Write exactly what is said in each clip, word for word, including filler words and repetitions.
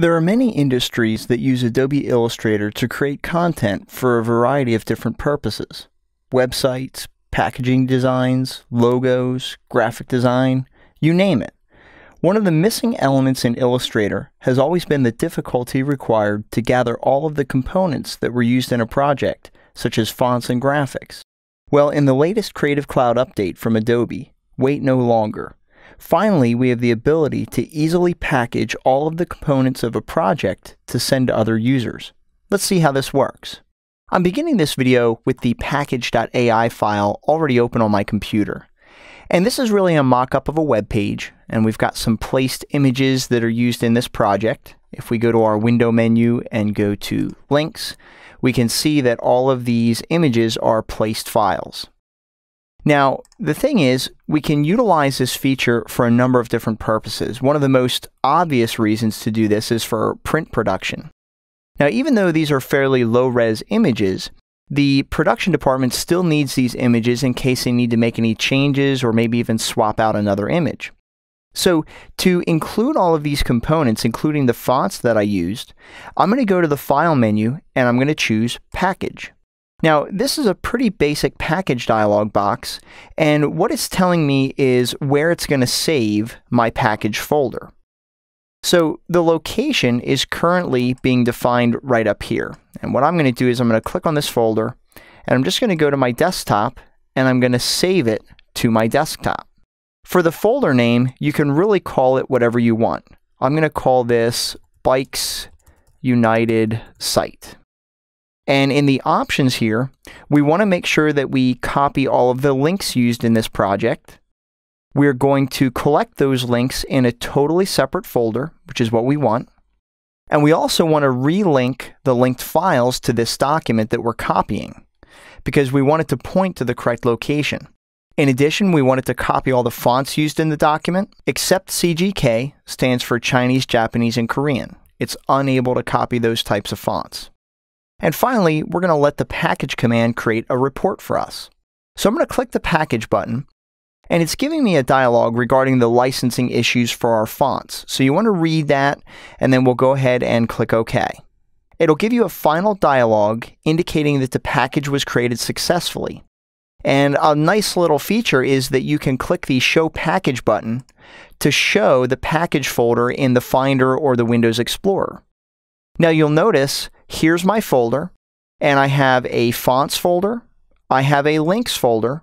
There are many industries that use Adobe Illustrator to create content for a variety of different purposes. Websites, packaging designs, logos, graphic design, you name it. One of the missing elements in Illustrator has always been the difficulty required to gather all of the components that were used in a project, such as fonts and graphics. Well, in the latest Creative Cloud update from Adobe, wait no longer. Finally, we have the ability to easily package all of the components of a project to send to other users. Let's see how this works. I'm beginning this video with the package dot A I file already open on my computer. And this is really a mock-up of a web page, and we've got some placed images that are used in this project. If we go to our window menu and go to links, we can see that all of these images are placed files. Now, the thing is, we can utilize this feature for a number of different purposes. One of the most obvious reasons to do this is for print production. Now, even though these are fairly low-res images, the production department still needs these images in case they need to make any changes or maybe even swap out another image. So, to include all of these components, including the fonts that I used, I'm going to go to the File menu and I'm going to choose Package. Now, this is a pretty basic package dialog box, and what it's telling me is where it's going to save my package folder. So the location is currently being defined right up here. And what I'm going to do is I'm going to click on this folder, and I'm just going to go to my desktop, and I'm going to save it to my desktop. For the folder name, you can really call it whatever you want. I'm going to call this Bikes United Site. And in the options here, we want to make sure that we copy all of the links used in this project. We're going to collect those links in a totally separate folder, which is what we want. And we also want to relink the linked files to this document that we're copying, because we want it to point to the correct location. In addition, we want it to copy all the fonts used in the document, except C G K, stands for Chinese, Japanese, and Korean. It's unable to copy those types of fonts. And finally, we're going to let the package command create a report for us. So I'm going to click the package button, and it's giving me a dialog regarding the licensing issues for our fonts. So you want to read that, and then we'll go ahead and click OK. It'll give you a final dialog indicating that the package was created successfully. And a nice little feature is that you can click the Show Package button to show the package folder in the Finder or the Windows Explorer. Now you'll notice, here's my folder, and I have a fonts folder, I have a links folder,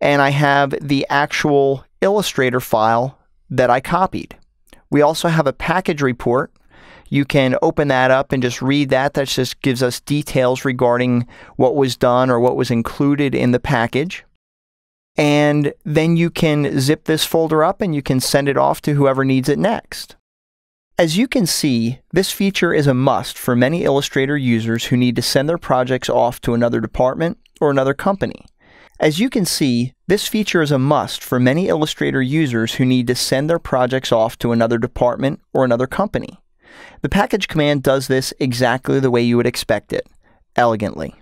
and I have the actual Illustrator file that I copied. We also have a package report. You can open that up and just read that. That just gives us details regarding what was done or what was included in the package. And then you can zip this folder up and you can send it off to whoever needs it next. As you can see, this feature is a must for many Illustrator users who need to send their projects off to another department or another company. As you can see, this feature is a must for many Illustrator users who need to send their projects off to another department or another company. The package command does this exactly the way you would expect it, elegantly.